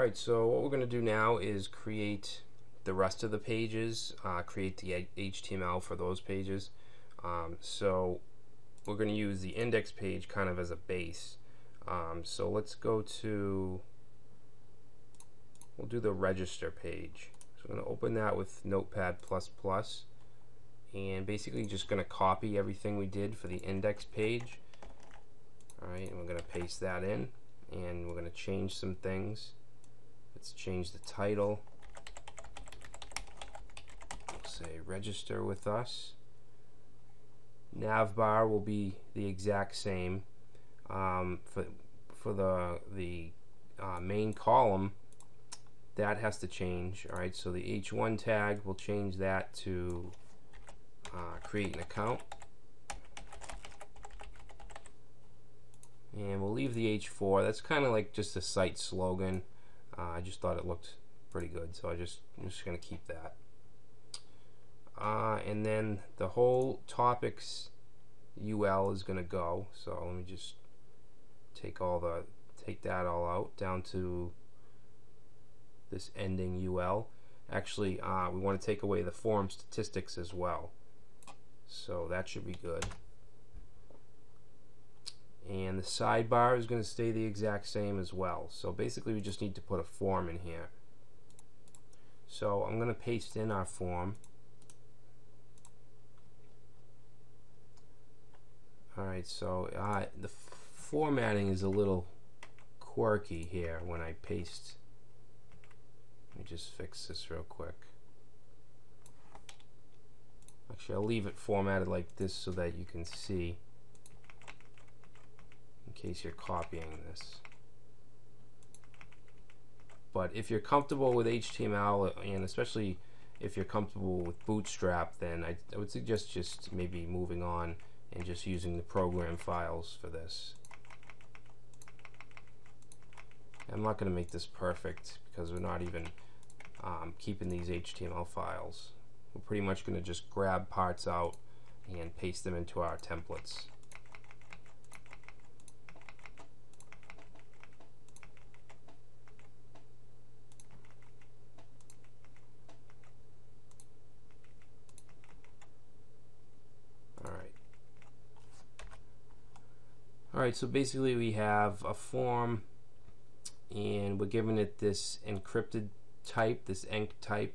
Alright, so what we're going to do now is create the rest of the pages, create the HTML for those pages. So we're going to use the index page kind of as a base. So let's go to, we'll do the register page. So I'm going to open that with Notepad++, and basically just going to copy everything we did for the index page. Alright, and we're going to paste that in, and we're going to change some things. Let's change the title. We'll say register with us. Navbar will be the exact same. For the main column, that has to change. All right, so the H1 tag, we'll change that to create an account, and we'll leave the H4. That's kind of like just a site slogan. I just thought it looked pretty good, so I'm just gonna keep that. And then the whole topics UL is gonna go. So let me just take that all out down to this ending UL. Actually, we want to take away the form statistics as well, so that should be good. And the sidebar is going to stay the exact same as well. So basically we just need to put a form in here. So I'm going to paste in our form. Alright, so the formatting is a little quirky here when I paste. Let me just fix this real quick. Actually, I'll leave it formatted like this so that you can see, in case you're copying this. But if you're comfortable with HTML, and especially if you're comfortable with Bootstrap, then I would suggest just maybe moving on and just using the program files for this. I'm not going to make this perfect because we're not even keeping these HTML files. We're pretty much going to just grab parts out and paste them into our templates. Alright, so basically we have a form, and we're giving it this encrypted type, this enc type,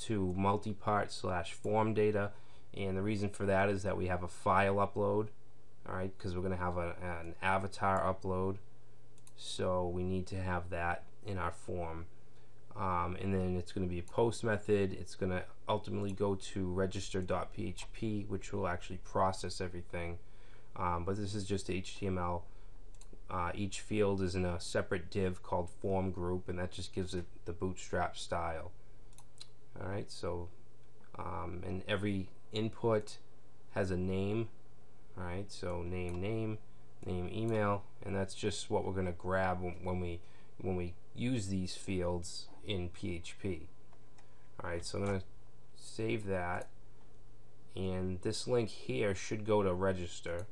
to multipart / form data. And the reason for that is that we have a file upload, alright, because we're going to have an avatar upload. So we need to have that in our form. And then it's going to be a post method. It's going to ultimately go to register.php, which will actually process everything. But this is just HTML. Each field is in a separate div called form group, and that just gives it the Bootstrap style. Alright, so and every input has a name. Alright, so name, email, and that's just what we're going to grab when we use these fields in PHP. Alright, so I'm going to save that, and this link here should go to register.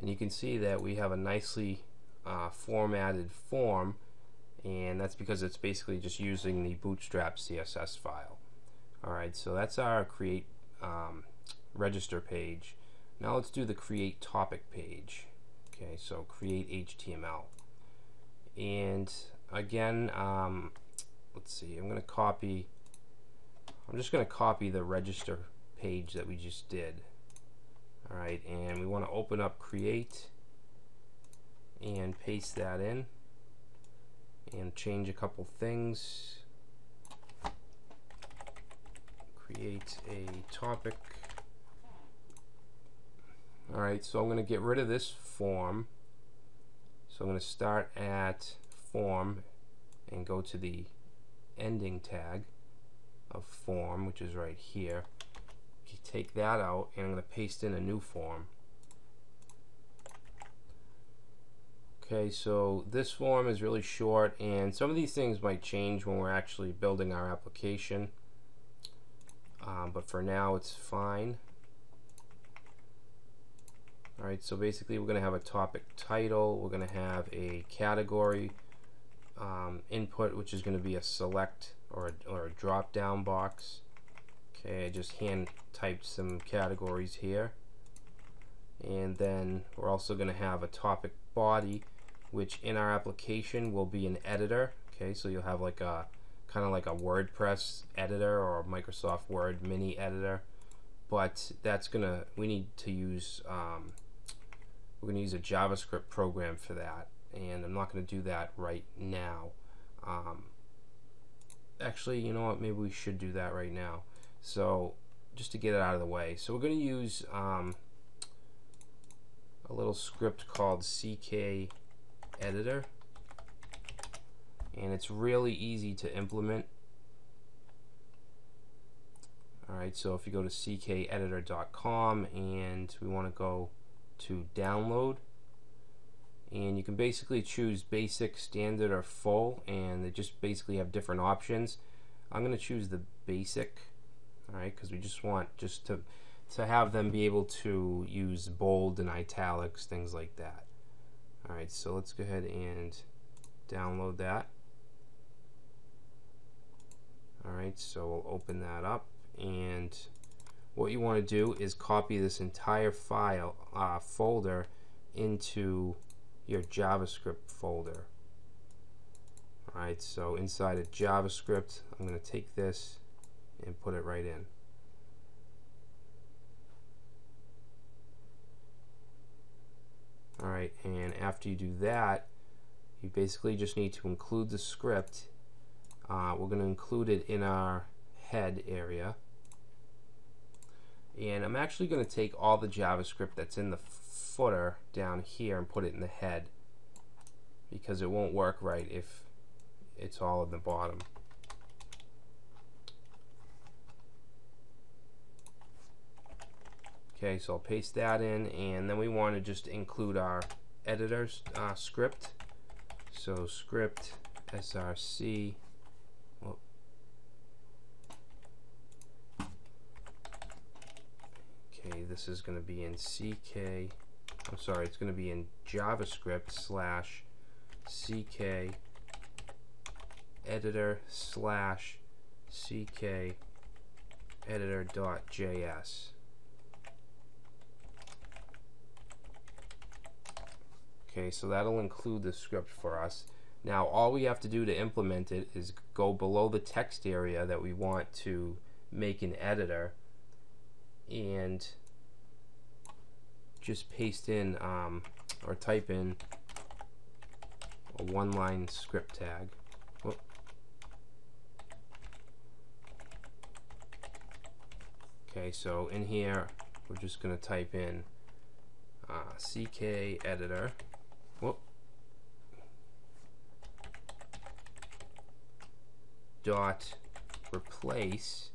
And you can see that we have a nicely formatted form, and that's because it's basically just using the Bootstrap CSS file. Alright, so that's our create register page. Now let's do the create topic page. Okay, so create HTML. And again, let's see, I'm just going to copy the register page that we just did. Alright, and we want to open up create and paste that in and change a couple things. Create a topic. Alright, so I'm going to get rid of this form. So I'm going to start at form and go to the ending tag of form, which is right here. Take that out, and I'm going to paste in a new form. Okay, so this form is really short, and some of these things might change when we're actually building our application, but for now it's fine. Alright, so basically we're going to have a topic title, we're going to have a category, input, which is going to be a select or a drop down box. Okay, I just hand typed some categories here, and then we're also going to have a topic body, which in our application will be an editor. Okay, so you'll have like a kind of like a WordPress editor or a Microsoft Word mini editor, but that's gonna, we need to use we're gonna use a JavaScript program for that, and I'm not gonna do that right now. Actually, you know what, maybe we should do that right now, so just to get it out of the way. So we're gonna use a little script called CKEditor, and it's really easy to implement. Alright, so if you go to ckeditor.com and we want to go to download, and you can basically choose basic, standard, or full, and they just basically have different options. I'm going to choose the basic, alright, because we just want just to have them be able to use bold and italics, things like that. Alright, so let's go ahead and download that. Alright, so we'll open that up, and what you want to do is copy this entire file folder into your JavaScript folder. Alright, so inside of JavaScript, I'm going to take this and put it right in. Alright, and after you do that, you basically just need to include the script. We're going to include it in our head area, and I'm actually going to take all the JavaScript that's in the footer down here and put it in the head, because it won't work right if it's all in the bottom. Okay, so I'll paste that in, and then we want to just include our editor's script. So script src, whoop, okay, this is going to be in it's going to be in JavaScript /ckeditor/ckeditor.js. Okay, so that'll include the script for us. Now all we have to do to implement it is go below the text area that we want to make an editor, and just paste in or type in a one-line script tag. Whoop. Okay, so in here we're just going to type in CKEditor. Whoop. Dot replace,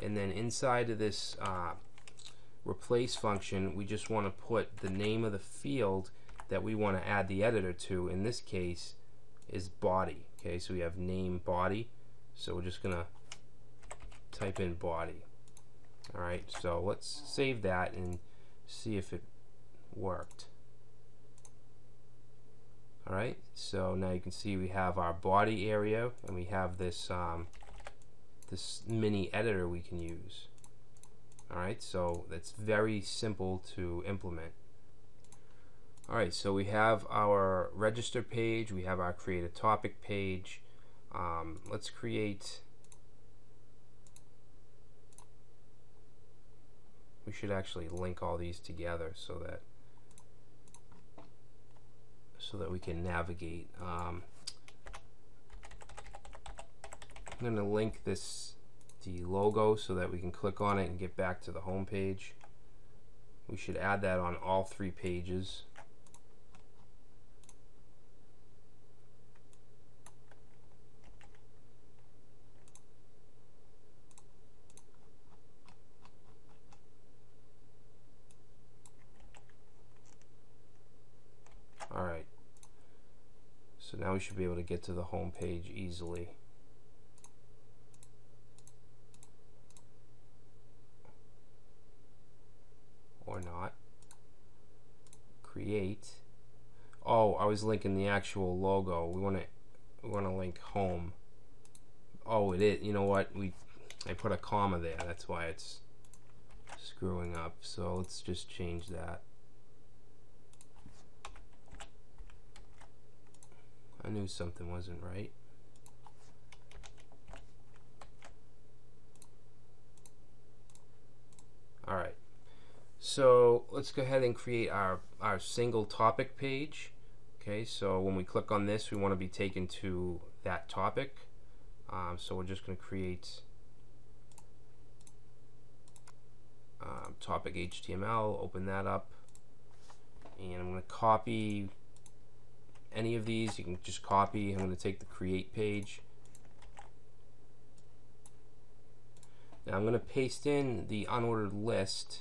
and then inside of this replace function, we just want to put the name of the field that we want to add the editor to. In this case, is body. Okay, so we have name body, so we're just gonna type in body. All right, so let's save that and see if it worked. Alright, so now you can see we have our body area, and we have this this mini editor we can use. Alright, so that's very simple to implement. Alright, so we have our register page, we have our create a topic page. Let's create, we should actually link all these together so that we can navigate. I'm going to link the logo so that we can click on it and get back to the home page. We should add that on all three pages. Alright, so now we should be able to get to the home page easily. Or not. Create. Oh, I was linking the actual logo. We want to we're going to link home. Oh, it is. You know what? I put a comma there. That's why it's screwing up. So let's just change that. I knew something wasn't right. All right. So let's go ahead and create our single topic page. Okay, so when we click on this, we want to be taken to that topic. So we're just going to create topic HTML, open that up, and I'm going to copy any of these. You can just copy. I'm going to take the create page. Now I'm going to paste in the unordered list.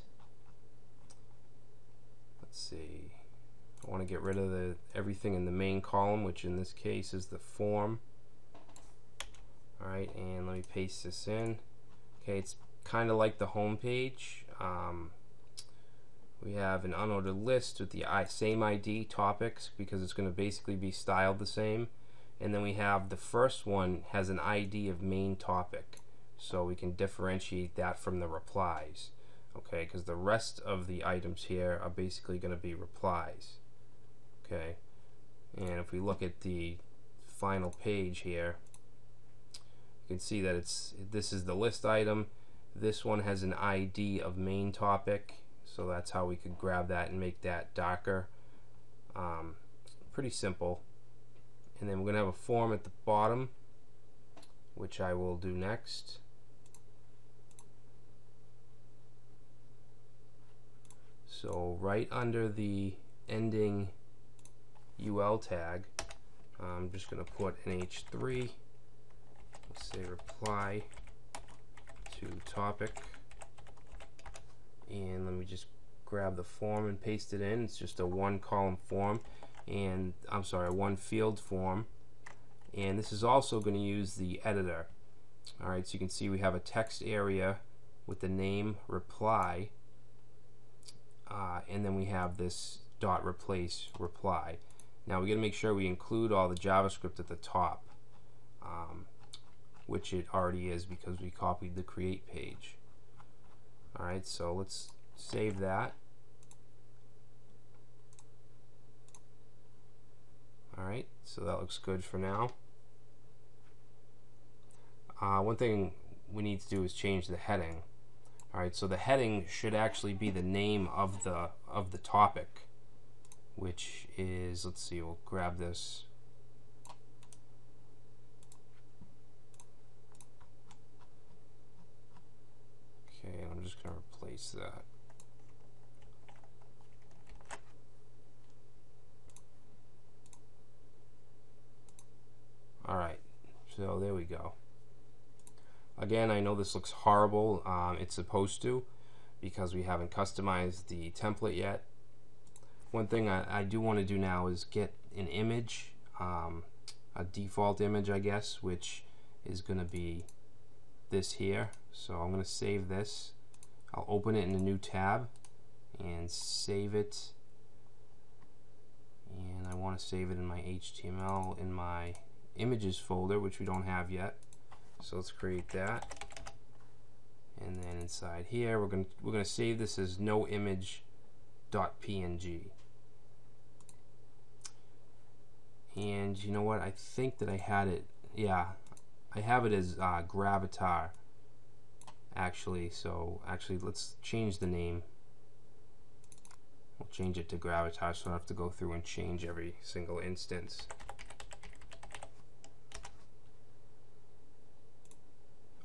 Let's see. I want to get rid of everything in the main column, which in this case is the form. Alright, and let me paste this in. Okay, it's kind of like the home page. We have an unordered list with the same ID topics, because it's going to basically be styled the same. And then we have the first one has an ID of main topic, so we can differentiate that from the replies. Okay, because the rest of the items here are basically going to be replies. Okay, and if we look at the final page here, you can see that this is the list item. This one has an ID of main topic, so that's how we could grab that and make that darker. Pretty simple. And then we're going to have a form at the bottom, which I will do next. So right under the ending UL tag, I'm just going to put an H3. Let's say reply to topic, and let me just grab the form and paste it in. It's just a one-column form, and I'm sorry, one-field form. And this is also going to use the editor. All right, so you can see we have a text area with the name reply. And then we have this dot replace reply. Now we're going to make sure we include all the JavaScript at the top, which it already is because we copied the create page. Alright, so let's save that. Alright, so that looks good for now. One thing we need to do is change the heading. Alright, so the heading should actually be the name of the topic, which is, let's see, we'll grab this. Okay, and I'm just going to replace that. Alright, so there we go. Again, I know this looks horrible. It's supposed to, because we haven't customized the template yet. One thing I do want to do now is get an image, a default image, I guess, which is going to be this here. So I'm going to save this. I'll open it in a new tab and save it. And I want to save it in my HTML, in my images folder, which we don't have yet. So let's create that, and then inside here we're going to save this as noimage.png. And you know what? I think that I had it. Yeah, I have it as Gravatar. Actually, so let's change the name. We'll change it to Gravatar, so I don't have to go through and change every single instance.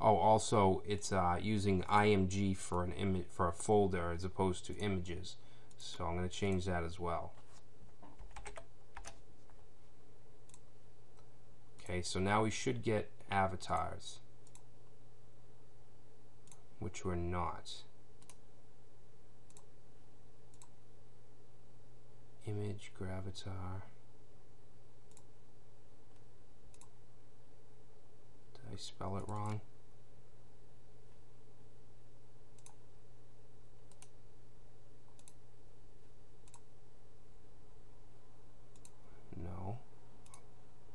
Oh, also, it's using img for an image, for a folder, as opposed to images. So I'm going to change that as well. Okay, so now we should get avatars, which we're not. Image Gravatar. Did I spell it wrong?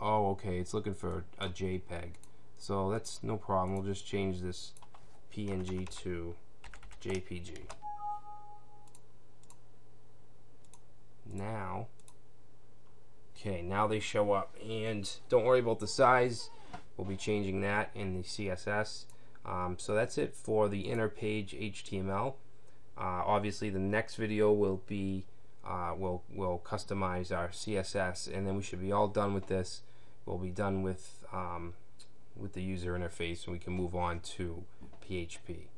Oh, okay, it's looking for a JPEG, so that's no problem. We'll just change this PNG to JPG. Now, okay, now they show up, and don't worry about the size. We'll be changing that in the CSS. So that's it for the inner page HTML. Obviously, the next video will be we'll customize our CSS, and then we should be all done with this. We'll be done with the user interface, and we can move on to PHP.